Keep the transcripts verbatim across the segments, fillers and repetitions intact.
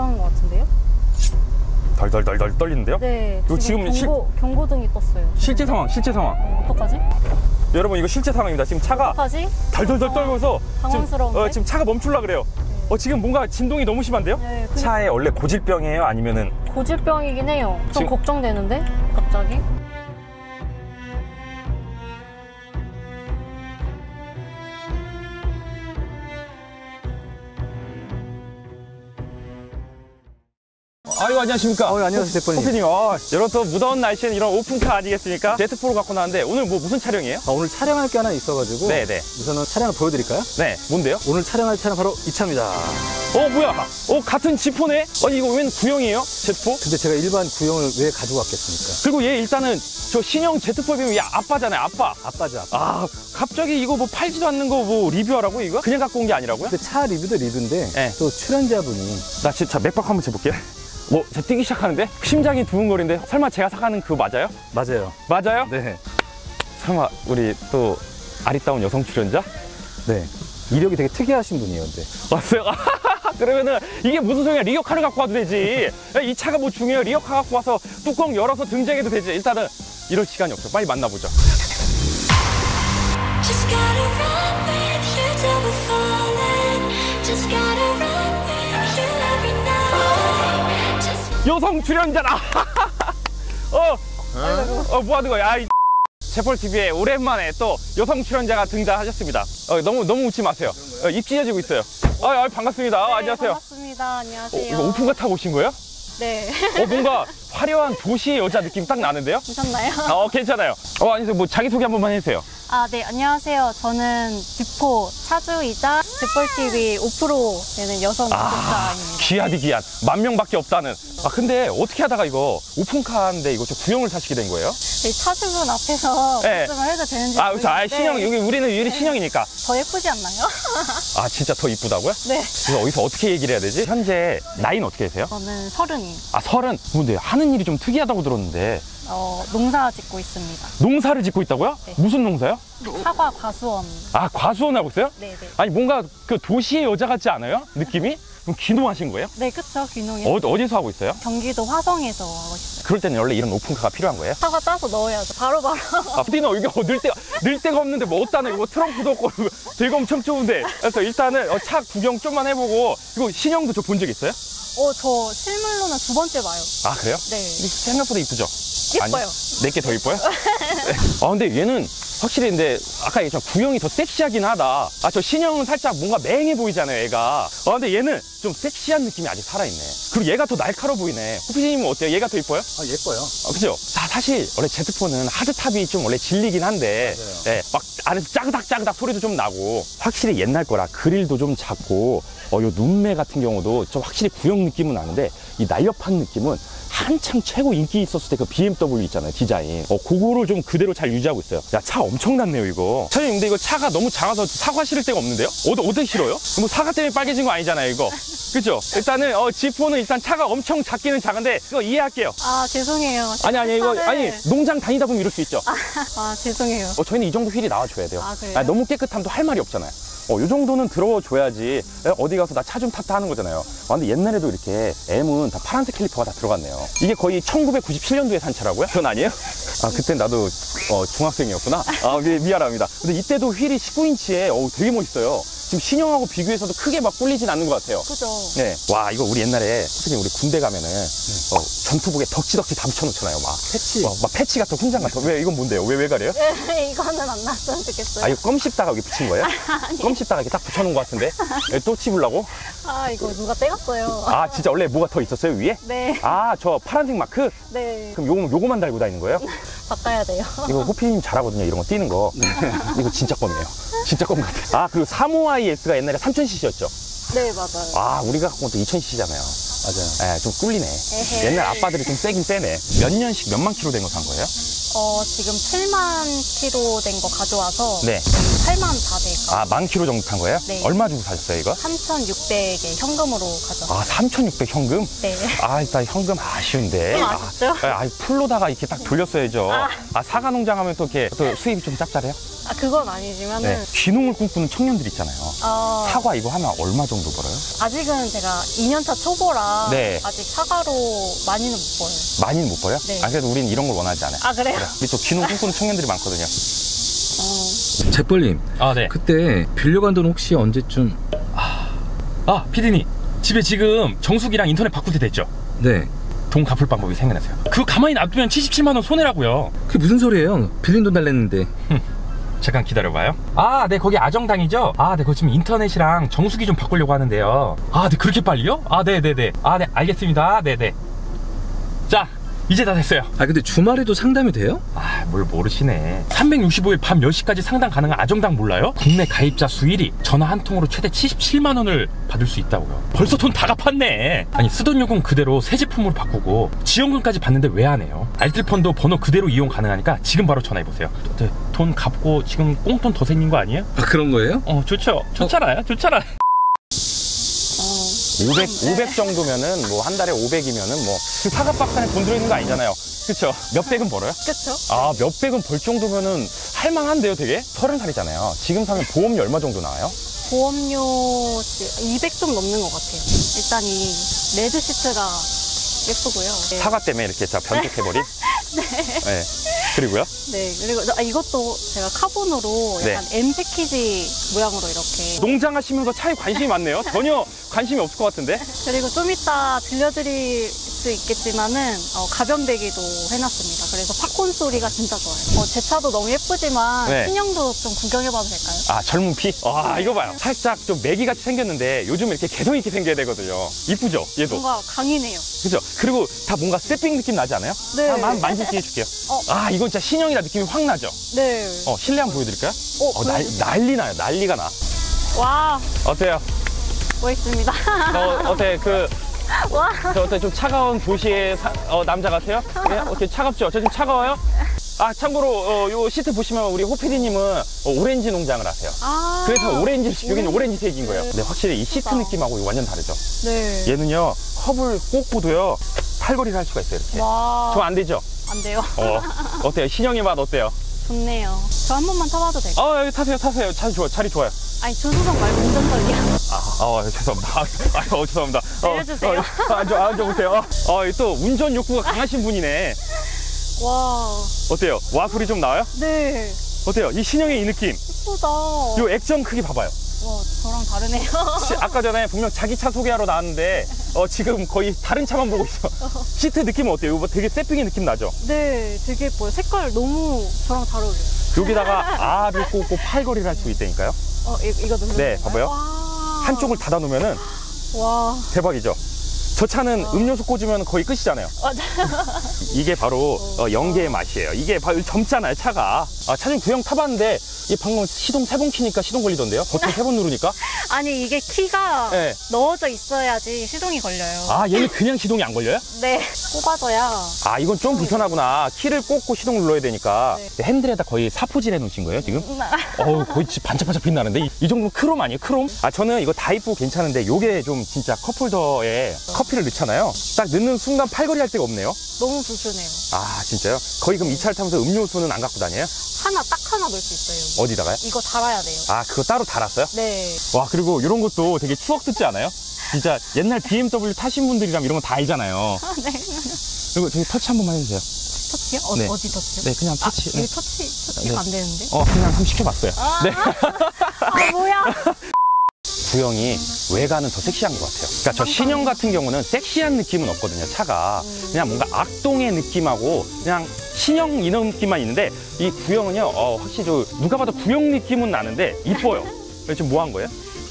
이상한 것 같은데요? 달달달달 떨리는데요? 네. 이거 지금, 지금 경고, 시... 경고등이 떴어요. 실제 상황, 실제 상황. 어, 어떡하지? 여러분, 이거 실제 상황입니다. 지금 차가 어떡하지? 달달달 어, 떨면서 당황스러운데? 지금, 어, 지금 차가 멈출라 그래요. 네. 어, 지금 뭔가 진동이 너무 심한데요? 네, 근데... 차에 원래 고질병이에요? 아니면은? 고질병이긴 해요. 좀 지금... 걱정되는데? 갑자기? 아유, 안녕하십니까. 어, 안녕하세요, 재퍼님. 호피님, 어, 여러분 또 무더운 날씨엔 이런 오픈카 아니겠습니까? 제트포로 갖고 나왔는데 오늘 뭐 무슨 촬영이에요? 아, 오늘 촬영할 게 하나 있어가지고. 네네. 우선은 촬영을 보여드릴까요? 네. 뭔데요? 오늘 촬영할 차는 바로 이 차입니다. 어, 뭐야? 어, 같은 지퍼네? 아니, 이거 웬 구형이에요? 제트포? 근데 제가 일반 구형을 왜 가지고 왔겠습니까? 그리고 얘 일단은 저 신형 제트포에 비면 얘 아빠잖아요, 아빠. 아빠죠, 아빠. 아, 갑자기 이거 뭐 팔지도 않는 거 뭐 리뷰하라고 이거? 그냥 갖고 온 게 아니라고요? 근데 차 리뷰도 리뷰인데. 네. 또 출연자분이. 나 진짜 맥박 한번 재볼게요. 뭐, 제 뛰기 시작하는데? 심장이 두근거리는데 설마 제가 사가는 그거 맞아요? 맞아요. 맞아요? 네. 설마 우리 또 아리따운 여성 출연자? 네. 이력이 되게 특이하신 분이에요, 근데. 왔어요? 그러면은 이게 무슨 소리야? 리어카를 갖고 와도 되지. 이 차가 뭐 중요해요? 리어카 갖고 와서 뚜껑 열어서 등장해도 되지. 일단은 이럴 시간이 없죠. 빨리 만나보죠. Just gotta run with you till we're falling. Just gotta run with you every night. 여성 출연자라. 어, 어, 뭐 하는 거야? 아, 재뻘티비에 오랜만에 또 여성 출연자가 등장하셨습니다. 어, 너무 너무 웃지 마세요. 어, 입 찢어지고 있어요. 아, 아 반갑습니다. 네, 아, 안녕하세요. 반갑습니다. 안녕하세요. 어, 이거 오픈카 타고 오신 거예요? 네. 어, 뭔가 화려한 도시 여자 느낌 딱 나는데요? 괜찮나요? 어, 괜찮아요. 어, 아니세요. 뭐 자기 소개 한 번만 해주세요. 아, 네, 안녕하세요. 저는 듀포 차주이자 재뻘티비 오프로 되는 여성 구독자입니다. 아, 귀하디 귀한. 만 명밖에 없다는. 아, 근데 어떻게 하다가 이거 오픈카인데 이거 저 구형을 사시게 된 거예요? 네, 차주분 앞에서 네. 말씀을 해도 되는지. 아, 그렇죠. 아, 신형, 여기 우리는 유리 신형이니까. 네. 더 예쁘지 않나요? 아, 진짜 더 이쁘다고요? 네. 그래서 어디서 어떻게 얘기를 해야 되지? 현재 나이는 어떻게 되세요? 저는 서른이에요. 아, 서른? 근데 하는 일이 좀 특이하다고 들었는데. 어, 농사 짓고 있습니다. 농사를 짓고 있다고요? 네. 무슨 농사요? 사과 과수원. 아, 과수원 하고 있어요? 네네. 아니, 뭔가 그 도시의 여자 같지 않아요? 느낌이? 그럼 귀농하신 거예요? 네, 그쵸, 귀농이요. 어, 어디서 하고 있어요? 경기도 화성에서 하고 있어요. 그럴 때는 원래 이런 오픈카가 필요한 거예요? 사과 따서 넣어야죠, 바로바로. 바로. 아, 띠너, 이게 어, 늘, 데, 늘 데가 없는데 뭐 어디다 넣어? 트렁크도 없고, 되게 엄청 좁은데. 그래서 일단은 어, 차 구경 좀만 해보고, 이거 신형도 저 본 적 있어요? 어, 저 실물로는 두 번째 봐요. 아, 그래요? 네. 생각보다 이쁘죠? 예뻐요. 내게 더 예뻐요? 아, 근데 얘는 확실히 근데 아까 얘기했지만 구형이 더 섹시하긴 하다. 아, 저 신형은 살짝 뭔가 맹해 보이잖아요, 얘가. 아, 근데 얘는 좀 섹시한 느낌이 아직 살아있네. 그리고 얘가 더 날카로워 보이네. 호피디님은 어때요? 얘가 더 예뻐요? 아, 예뻐요. 아, 그죠? 아, 사실 원래 제트포는 하드탑이 좀 원래 질리긴 한데 예, 막 안에서 짜그닥짜그닥 소리도 좀 나고 확실히 옛날 거라 그릴도 좀 작고 어, 요 눈매 같은 경우도 좀 확실히 구형 느낌은 나는데 이 날렵한 느낌은 한창 최고 인기 있었을 때 그 비엠더블유 있잖아요, 디자인. 어, 그거를 좀 그대로 잘 유지하고 있어요. 야, 차 엄청났네요, 이거. 차장님, 근데 이거 차가 너무 작아서 사과 실을 데가 없는데요? 어디, 어디 실어요? 뭐 사과 때문에 빨개진 거 아니잖아요, 이거. 그죠? 일단은, 어, 지포는 일단 차가 엄청 작기는 작은데, 그거 이해할게요. 아, 죄송해요. 아니, 아니, 이거, 아니, 농장 다니다 보면 이럴 수 있죠. 아, 아 죄송해요. 어, 저희는 이 정도 휠이 나와줘야 돼요. 아, 그래요? 아니, 너무 깨끗함도 할 말이 없잖아요. 어, 요 정도는 들어줘야지 어디 가서 나 차 좀 탔다 하는 거잖아요. 아, 근데 옛날에도 이렇게 M은 다 파란색 캘리퍼가 다 들어갔네요. 이게 거의 천구백구십칠 년도에 산 차라고요? 그건 아니에요? 아, 그땐 나도 어, 중학생이었구나. 아, 미, 미안합니다. 근데 이때도 휠이 십구 인치에 어우, 되게 멋있어요. 지금 신형하고 비교해서도 크게 막 꿀리진 않는 것 같아요. 그죠? 네. 와, 이거 우리 옛날에 선생님 우리 군대 가면은 네. 어, 전투복에 덕지덕지 다 붙여놓잖아요. 막 패치. 어, 막 패치 같은 훈장 같은. 왜 이건 뭔데요? 왜 왜 가래요? 네, 이거는 안 났으면 좋겠어요. 아, 이거 껌 씹다가 여기 붙인 거예요? 아니. 껌 씹다가 이렇게 딱 붙여놓은 것 같은데 또 씹으려고? 아, 이거 누가 떼갔어요. 아, 진짜 원래 뭐가 더 있었어요 위에? 네. 아, 저 파란색 마크? 네. 그럼 요거 요거만 달고 다니는 거예요? 바꿔야 돼요. 이거 호피님 잘하거든요. 이런 거 뛰는 거. 네. 이거 진짜 껌이에요. 진짜 껌 같아. 아, 그리고 삼오아이에스가 옛날에 삼천 씨씨였죠? 네, 맞아요. 아, 우리가 갖고 온 또 이천 씨씨잖아요. 맞아요. 예, 좀 꿀리네. 에헤. 옛날 아빠들이 좀 세긴 세네. 몇 년씩 몇만 킬로 된 거 산 거예요? 어, 지금 칠만 킬로 된 거 가져와서 네. 팔만 다 될까? 아, 만 킬로 정도 탄 거예요? 네. 얼마 주고 사셨어요, 이거? 삼천육백에 현금으로 가져왔어요. 아, 삼천육백 현금? 네. 아, 일단 현금 아쉬운데. 좀 아쉽죠? 아, 아, 풀로다가 이렇게 딱 돌렸어야죠. 아, 아 사과농장 하면 또 이렇게 또 수입이 좀 짭짤해요? 아, 그건 아니지만 네, 귀농을 꿈꾸는 청년들 있잖아요. 어... 사과 이거 하면 얼마 정도 벌어요? 아직은 제가 이 년차 초보라 네. 아직 사과로 많이는 못 벌어요. 많이는 못 벌어요? 네. 아, 그래도 우린 이런 걸 원하지 않아요. 아, 그래요? 그래. 근데 또 귀농 꿈꾸는 청년들이 많거든요. 어... 재뻘님, 아, 네. 그때 빌려간 돈 혹시 언제쯤... 아, 아 피디님, 집에 지금 정수기랑 인터넷 바꿀 때 됐죠? 네. 돈 갚을 방법이 생각나세요. 그거 가만히 놔두면 칠십칠만 원 손해라고요. 그게 무슨 소리예요? 빌린 돈 달랬는데. 잠깐 기다려봐요. 아, 네, 거기 아정당이죠? 아, 네, 거기 지금 인터넷이랑 정수기 좀 바꾸려고 하는데요. 아, 네, 그렇게 빨리요? 아, 네네네. 아, 네, 알겠습니다. 네네. 자, 이제 다 됐어요. 아, 근데 주말에도 상담이 돼요? 아, 뭘 모르시네. 삼백육십오 일 밤 열 시까지 상담 가능한 아정당 몰라요? 국내 가입자 수 일 위, 전화 한 통으로 최대 칠십칠만 원을 받을 수 있다고요. 벌써 돈 다 갚았네. 아니, 쓰던 요금 그대로 새 제품으로 바꾸고 지원금까지 받는데 왜 안 해요? 알뜰폰도 번호 그대로 이용 가능하니까 지금 바로 전화해보세요. 네, 돈 갚고 지금 꽁돈 더 생긴 거 아니에요? 아, 그런 거예요? 어, 좋죠. 좋잖아요. 좋잖아요. 오백, 오백 정도면은 뭐 한 달에 오백이면은 뭐 그 사과 박스 안에 돈 들어있는 거 아니잖아요. 그쵸? 몇백은 벌어요? 그쵸? 아, 몇백은 벌 정도면은 할만한데요, 되게? 서른 살이잖아요. 지금 사면 보험료 얼마 정도 나와요? 보험료 이백 좀 넘는 것 같아요. 일단 이 레드 시트가 예쁘고요. 네. 사과 때문에 이렇게 제가 변색해버린? 네. 네. 그리고요? 네. 그리고 아, 이것도 제가 카본으로 약간 네. M 패키지 모양으로 이렇게. 농장하시면서 차에 관심이 많네요. 전혀 관심이 없을 것 같은데. 그리고 좀 이따 들려드릴 수 있겠지만은 어, 가변배기도 해놨습니다. 그래서 팝콘 소리가 진짜 좋아요. 어, 제 차도 너무 예쁘지만 네. 신형도 좀 구경해봐도 될까요? 아, 젊은 피? 아, 이거 봐요. 살짝 좀 매기같이 생겼는데 요즘 이렇게 개성 있게 생겨야 되거든요. 이쁘죠? 얘도. 뭔가 강이네요. 그죠? 그리고 다 뭔가 세핑 느낌 나지 않아요? 네. 한번 만지게 해줄게요. 어. 아, 이건 진짜 신형이라 느낌이 확 나죠? 네. 어, 실내 한번 보여드릴까요? 어, 어 날, 난리 나요. 난리가 나. 와. 어때요? 멋있습니다. 어, 어때? 그. 와. 저 어때? 좀 차가운 도시의 사, 어, 남자 같아요? 네? 어떻게 차갑죠? 저 지금 차가워요? 아, 참고로 어, 요 시트 보시면 우리 호피디님은 어, 오렌지 농장을 하세요. 아. 그래서 오렌지, 여기는 오렌지색인 거예요. 네, 확실히 이 시트 그러니까. 느낌하고 완전 다르죠? 네. 얘는요. 컵을 꽂고도요 팔걸이를 할 수가 있어요. 이렇게. 저 안 되죠? 안 돼요. 어, 어때요? 신형의 맛 어때요? 좋네요. 저 한 번만 타봐도 될까요? 아, 여기 타세요, 타세요. 자리 좋아요, 자리 좋아요. 아니, 조수석 말고 운전석이야. 아, 아, 죄송합니다. 아, 어, 죄송합니다. 내려주세요. 어, 어, 앉아, 앉아보세요. 어, 또 운전 욕구가 강하신 분이네. 와. 어때요? 와 소리 좀 나와요? 네. 어때요? 이 신형의 이 느낌. 예쁘다. 요 액정 크기 봐봐요. 와, 저랑 다르네요. 아까 전에 분명 자기 차 소개하러 나왔는데 어, 지금 거의 다른 차만 보고 있어. 시트 느낌은 어때요? 이거 되게 세핑이 느낌 나죠? 네, 되게 예뻐요. 색깔 너무 저랑 잘 어울려요. 여기다가 알을 꽂고 팔걸이를 할 수 있다니까요? 어, 이, 이거 누르면 네, 봐봐요. 한쪽을 닫아 놓으면은 와. 대박이죠? 저 차는 어. 음료수 꽂으면 거의 끝이잖아요. 이게 바로 어. 어, 연계의 맛이에요. 이게 바로 젊잖아요, 차가. 아, 차 좀 구형 타봤는데 이 방금 시동 세 번 키니까 시동 걸리던데요? 버튼 세 번 누르니까? 아니, 이게 키가 네. 넣어져 있어야지 시동이 걸려요. 아, 얘는 그냥 시동이 안 걸려요? 네, 꼽아져야. 아, 이건 좀 불편하구나. 키를 꽂고 시동 눌러야 되니까. 네. 핸들에다 거의 사포질 해놓으신 거예요, 지금? 어우, 거의 반짝반짝 빛나는데? 이, 이 정도면 크롬 아니에요, 크롬? 아, 저는 이거 다이프 괜찮은데 요게 좀 진짜 컵홀더에 컵 커피를 넣잖아요. 딱 넣는 순간 팔걸이 할 데가 없네요. 너무 불편해요. 아, 진짜요? 거의 그럼 이 차를 타면서 음료수는 안 갖고 다녀요? 하나, 딱 하나 넣을 수 있어요. 여기. 어디다가요? 이거 달아야 돼요. 아, 그거 따로 달았어요? 네. 와, 그리고 이런 것도 되게 추억 돋지 않아요? 진짜 옛날 비엠더블유 타신 분들이라면 이런 거 다 알잖아요. 아, 네. 그리고 저기 터치 한 번만 해주세요. 터치요? 어, 네. 어디 터치요? 네, 그냥 터치. 아, 여기 터치, 터치가 네. 안 되는데? 어, 그냥 한번 시켜봤어요. 아, 네. 아, 뭐야? 구형이 외관은 더 섹시한 것 같아요. 그러니까 저 신형 같은 경우는 섹시한 느낌은 없거든요, 차가. 그냥 뭔가 악동의 느낌하고 그냥 신형 이런 느낌만 있는데 이 구형은요, 어, 확실히 저 누가 봐도 구형 느낌은 나는데 이뻐요. 지금 뭐 한 거예요?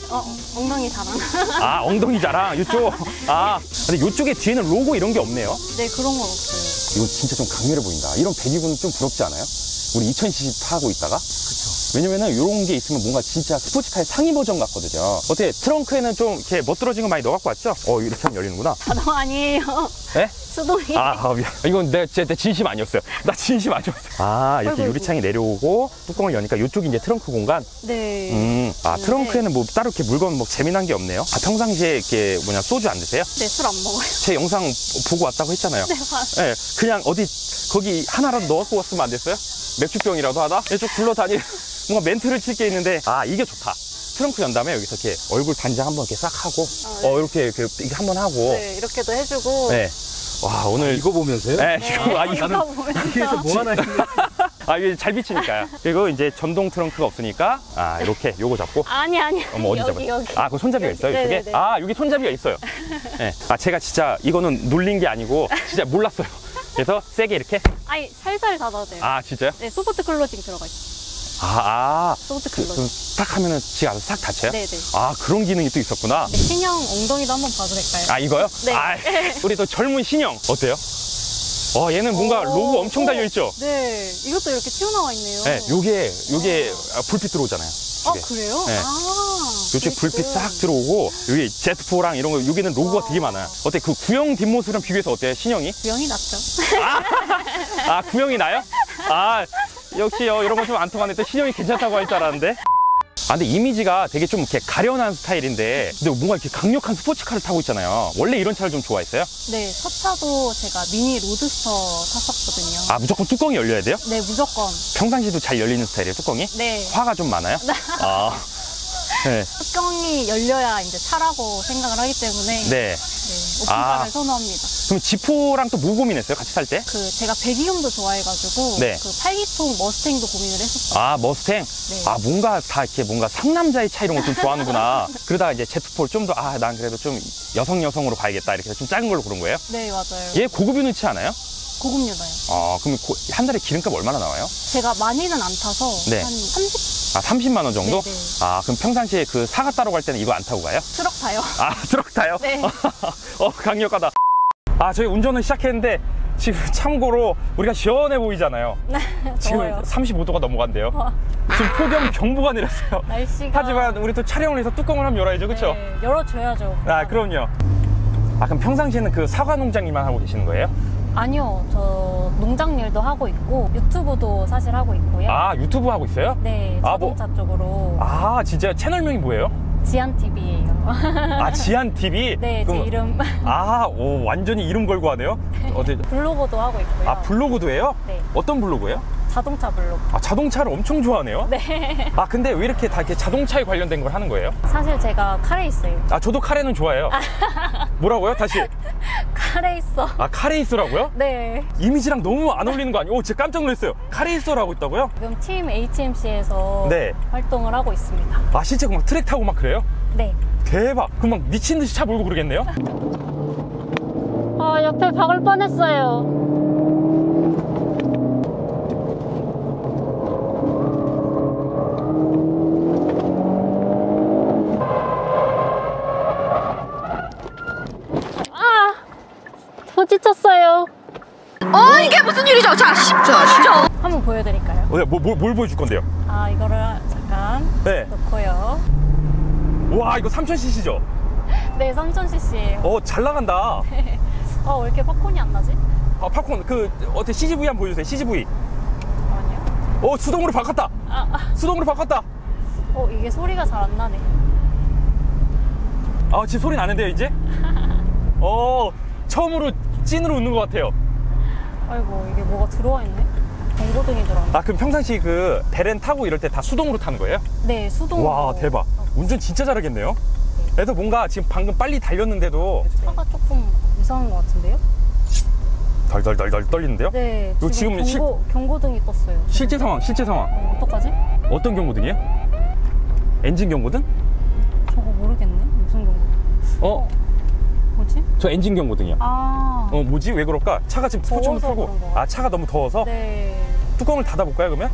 어, 엉덩이 자랑. 아, 엉덩이 자랑. 이쪽. 아, 근데 이쪽에 뒤에는 로고 이런 게 없네요. 네, 그런 건 없어요. 이거 진짜 좀 강렬해 보인다. 이런 배기구는 좀 부럽지 않아요? 우리 이천십 타고 있다가. 왜냐면은 이런 게 있으면 뭔가 진짜 스포츠카의 상위 버전 같거든요. 어때? 트렁크에는 좀 이렇게 멋들어진 거 많이 넣어갖고 왔죠? 어, 이렇게 하면 열리는구나. 자동 아니에요. 네? 수동이에요. 아, 아, 미안. 이건 내, 제, 내 진심 아니었어요. 나 진심 아니었어요. 아, 이렇게 유리창이 내려오고 뚜껑을 여니까 이쪽이 이제 트렁크 공간? 네. 음, 아, 네. 트렁크에는 뭐 따로 이렇게 물건 뭐 재미난 게 없네요. 아, 평상시에 이렇게 뭐냐, 소주 안 드세요? 네, 술 안 먹어요. 제 영상 보고 왔다고 했잖아요. 네, 맞아요. 네, 그냥 어디, 거기 하나라도 넣어갖고 왔으면 안 됐어요? 맥주병이라도 하다? 쭉 굴러다니. 뭔가 멘트를 칠 게 있는데 아 이게 좋다. 트렁크 연 다음에 여기서 이렇게 얼굴 단장 한번 이렇게 싹 하고 아, 네. 어 이렇게 이렇게, 이렇게 한번 하고 네, 이렇게도 해주고 네. 와 오늘 아, 이거 보면서요? 네, 네. 이거 아 이거 보면서 뭐 하나 있는데 아 이게 잘 비치니까요. 그리고 이제 전동 트렁크가 없으니까 아 이렇게 요거 잡고 아니 아니 어머 어디 잡아? 아 그 손잡이가 있어요 여기, 이쪽에? 네네네. 아 여기 손잡이가 있어요. 네. 아 제가 진짜 이거는 놀린 게 아니고 진짜 몰랐어요. 그래서 세게 이렇게 아니 살살 닫아도 돼요. 아 진짜요? 네 소프트 클로징 들어가 있어요. 아, 아 소프트 클로징 그, 그, 딱 하면은 지가 알아서 싹 닫혀요? 네네. 아 그런 기능이 또 있었구나. 네, 신형 엉덩이도 한번 봐도 될까요? 아 이거요? 네. 아, 우리 또 젊은 신형 어때요? 어, 얘는 뭔가 로고 엄청 달려있죠? 네, 이것도 이렇게 튀어나와 있네요. 네, 요게, 요게 아, 불빛 들어오잖아요. 아, 그래요? 네. 아, 요게 불빛 싹 들어오고, 여기 제트포랑 이런 거, 여기는 로고가 아. 되게 많아요. 어때, 그 구형 뒷모습이랑 비교해서 어때요, 신형이? 구형이 낫죠. 아, 아 구형이 나요? 아, 역시 어, 이런 거 좀 안 통하네. 또 신형이 괜찮다고 할 줄 알았는데. 아, 근데 이미지가 되게 좀 이렇게 가련한 스타일인데 근데 뭔가 이렇게 강력한 스포츠카를 타고 있잖아요. 원래 이런 차를 좀 좋아했어요? 네, 첫 차도 제가 미니 로드스터 탔었거든요. 아, 무조건 뚜껑이 열려야 돼요? 네, 무조건. 평상시도 잘 열리는 스타일이에요, 뚜껑이? 네. 화가 좀 많아요? 아, 네. 뚜껑이 열려야 이제 차라고 생각을 하기 때문에 네. 네, 오픈카를 아. 선호합니다. 그럼 지포랑 또 뭐 고민했어요? 같이 살 때? 그 제가 배기음도 좋아해가지고 네. 그 팔 기통 머스탱도 고민을 했었어요. 아 머스탱? 네. 아 뭔가 다 이렇게 뭔가 상남자의 차 이런 걸 좀 좋아하는구나. 그러다가 이제 제트폴 좀 더 아 난 그래도 좀 여성 여성으로 가야겠다 이렇게 해서 좀 작은 걸로 고른 거예요? 네 맞아요. 얘 고급 유니치 않아요? 고급 유나요. 아 그럼 고, 한 달에 기름값 얼마나 나와요? 제가 많이는 안 타서 네. 한 삼십. 아, 삼십만 원 정도? 네네. 아, 그럼 평상시에 그 사과 따러 갈 때는 이거 안 타고 가요? 트럭 타요. 아, 트럭 타요? 네. 어, 강력하다. 아, 저희 운전을 시작했는데 지금 참고로 우리가 시원해 보이잖아요. 지금 더워요. 삼십오 도가 넘어간대요. 와. 지금 폭염 경보가 내렸어요. 날씨가. 하지만 우리 또 촬영을 해서 뚜껑을 한번 열어야죠, 그렇죠? 네, 열어줘야죠. 아, 그럼요. 아, 그럼 평상시에는 그 사과 농장일만 하고 계시는 거예요? 아니요, 저 농장 일도 하고 있고 유튜브도 사실 하고 있고요. 아, 유튜브 하고 있어요? 네, 자동차 아, 뭐... 쪽으로. 아, 진짜 채널명이 뭐예요? 지안티비예요. 아, 지안티비? 네, 그럼... 제 이름. 아, 오, 완전히 이름 걸고 하네요? 어디... 블로그도 하고 있고요. 아, 블로그도 해요? 네. 어떤 블로그예요? 자동차 블로그. 아, 자동차를 엄청 좋아하네요? 네. 아, 근데 왜 이렇게 다 이렇게 자동차에 관련된 걸 하는 거예요? 사실 제가 카레이스예요. 아, 저도 카레는 좋아해요. 뭐라고요? 다시. 카레이서. 아, 카레이서라고요? 네. 이미지랑 너무 안 어울리는 거 아니에요? 오, 진짜 깜짝 놀랐어요. 카레이서라고 있다고요? 지금 팀 에이치엠씨에서 네. 활동을 하고 있습니다. 아, 실제 막 트랙 타고 막 그래요? 네. 대박. 그럼 막 미친 듯이 차 몰고 그러겠네요? 아, 옆에 박을 뻔했어요. 지쳤어요. 어 이게 무슨 일이죠? 자, 진짜 진짜. 한번 보여드릴까요? 어, 뭐, 뭘, 뭘 보여줄 건데요? 아 이거를 잠깐 네. 놓고요. 와 이거 삼천 씨씨죠? 네, 삼천 씨씨예요. 어, 잘 나간다. 네. 어, 왜 이렇게 팝콘이 안 나지? 아 팝콘 그 어때 씨지브이 한번 보여주세요. 씨지브이. 아니요. 어 수동으로 바꿨다. 아, 아. 수동으로 바꿨다. 어 이게 소리가 잘 안 나네. 아 지금 소리 나는데요 이제? 어 처음으로. 찐으로 웃는 것 같아요. 아이고 이게 뭐가 들어와 있네. 경고등이 들어와. 아 그럼 평상시 그 베렌 타고 이럴 때 다 수동으로 타는 거예요? 네, 수동으로. 와 대박. 어. 운전 진짜 잘하겠네요. 네. 그래서 뭔가 지금 방금 빨리 달렸는데도 차가 네. 조금 이상한 것 같은데요? 덜덜덜덜 떨리는데요? 네. 지금, 지금 경고 실... 경고등이 떴어요. 실제 지금. 상황, 실제 상황. 어, 어떡하지? 어떤 경고등이에요? 엔진 경고등? 저거 모르겠네. 무슨 경고? 어? 어. 뭐지? 저 엔진 경고등이요. 아. 어, 뭐지? 왜 그럴까? 차가 지금 스포츠를 타고. 아, 차가 너무 더워서? 네. 뚜껑을 닫아볼까요, 그러면?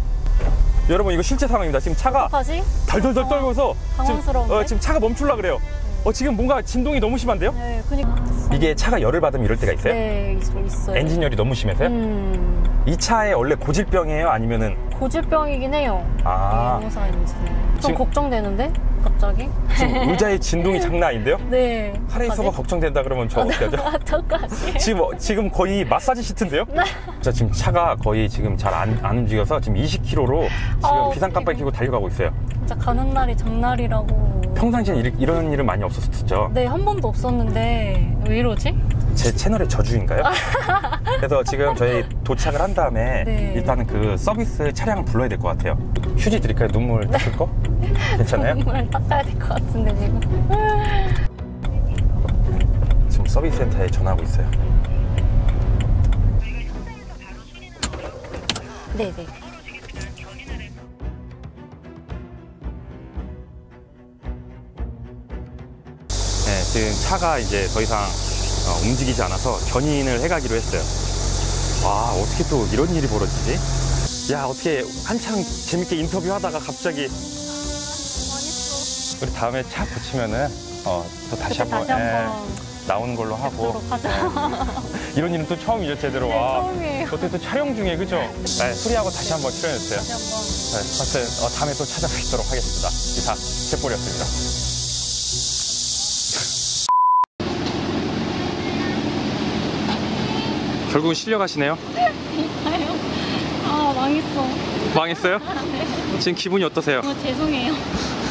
여러분, 이거 실제 상황입니다. 지금 차가. 어떡하지? 덜덜덜 떨면서. 당황스러운데? 어, 지금 차가 멈출라 그래요. 네. 어, 지금 뭔가 진동이 너무 심한데요? 네, 그니까. 이게 차가 열을 받으면 이럴 때가 있어요? 네, 있어요. 엔진 열이 너무 심해서요? 음. 이 차에 원래 고질병이에요? 아니면은? 고질병이긴 해요. 아. 이 엔진은. 좀 걱정되는데? 갑자기? 지금 의자의 진동이 장난 아닌데요? 네. 카레이서가 걱정된다 그러면 저 어떻게 하죠? 어떡하지? 지금, 지금 거의 마사지 시트인데요? 자, 지금 차가 거의 지금 잘 안, 안 움직여서 지금 이십 킬로미터로 지금 아, 비상깜빡이 켜고 달려가고 있어요. 진짜 가는 날이 장날이라고. 평상시엔 이리, 이런 일은 많이 없었었죠? 네, 한 번도 없었는데 왜 이러지? 제 채널의 저주인가요? 그래서 지금 저희 도착을 한 다음에 네. 일단은 그 서비스 차량을 불러야 될 것 같아요. 휴지 드릴까요? 눈물 닦을 거? 괜찮아요? 눈물 닦아야 될 것 같은데 지금. 지금 서비스 센터에 전화하고 있어요. 네네. 네, 지금 차가 이제 더 이상 어, 움직이지 않아서 견인을 해가기로 했어요. 와, 어떻게 또 이런 일이 벌어지지? 야, 어떻게 한창 재밌게 인터뷰하다가 갑자기. 우리 다음에 차 고치면은 어, 또 다시 한번, 다시 예, 한번 나오는 걸로 하고. 예. 이런 일은 또 처음이죠, 제대로. 네, 와. 처음이에요. 어떻게 또 촬영 중에, 그죠? 네, 수리하고 다시 한번 출연해주세요. 다시 한번. 네, 하여튼 어, 다음에 또 찾아뵙도록 하겠습니다. 이상 재뻘이었습니다. 결국은 실려가시네요? 그러니까요. 아, 망했어. 망했어요? 네. 지금 기분이 어떠세요? 어, 죄송해요.